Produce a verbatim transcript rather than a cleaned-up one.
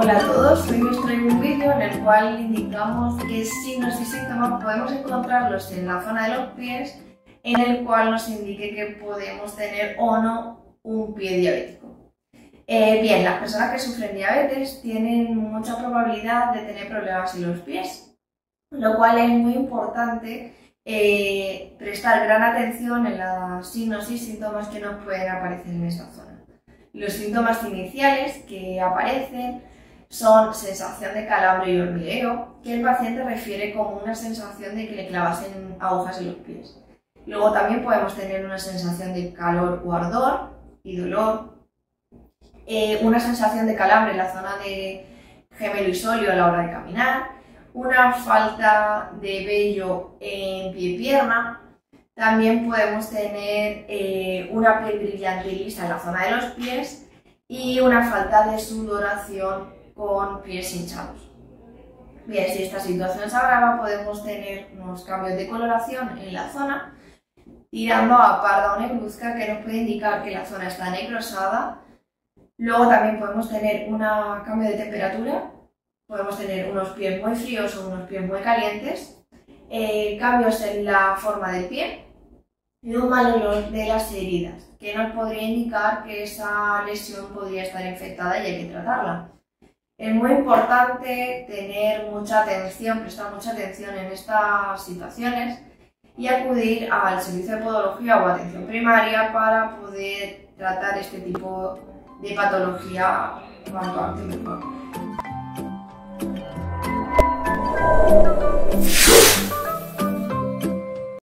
Hola a todos, hoy os traigo un vídeo en el cual indicamos qué signos y síntomas podemos encontrarlos en la zona de los pies, en el cual nos indique que podemos tener o no un pie diabético. Eh, bien, las personas que sufren diabetes tienen mucha probabilidad de tener problemas en los pies, lo cual es muy importante eh, prestar gran atención en los signos y síntomas que nos pueden aparecer en esa zona. Los síntomas iniciales que aparecen son sensación de calambre y hormigueo, que el paciente refiere como una sensación de que le clavasen agujas en los pies. Luego también podemos tener una sensación de calor o ardor y dolor, eh, una sensación de calambre en la zona de gemelo y sóleo a la hora de caminar, una falta de vello en pie y pierna. También podemos tener eh, una piel brillante y lisa en la zona de los pies y una falta de sudoración con pies hinchados. Bien, si esta situación se agrava, podemos tener unos cambios de coloración en la zona, tirando a parda o negruzca, que nos puede indicar que la zona está necrosada. Luego también podemos tener un cambio de temperatura, podemos tener unos pies muy fríos o unos pies muy calientes, eh, cambios en la forma del pie, y un mal olor de las heridas, que nos podría indicar que esa lesión podría estar infectada y hay que tratarla. Es muy importante tener mucha atención, prestar mucha atención en estas situaciones y acudir al servicio de podología o atención primaria para poder tratar este tipo de patología cuanto antes mejor.